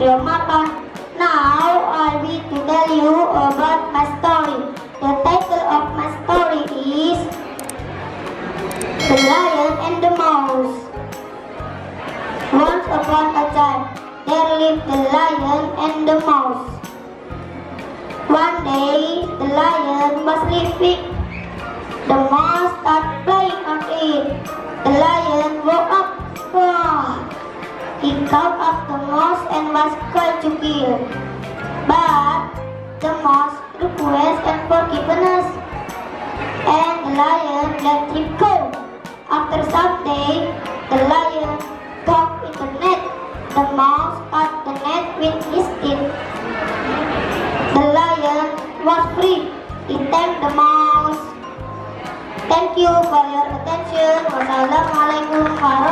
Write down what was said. Dear Mama, now I will tell you about my story. The title of my story is The Lion and the Mouse. Once upon a time, there lived the lion and the mouse. One day, the lion was sleeping. The mouse started playing on it. The lion woke up. He caught up the mouse and was glad to kill. But the mouse requested forgiveness, and the lion let him go. After some day, the lion caught in the net. The mouse cut the net with his teeth. The lion was free. He thanked the mouse. Thank you for your attention. Wassalamualaikum warahmatullahi wabarakatuh.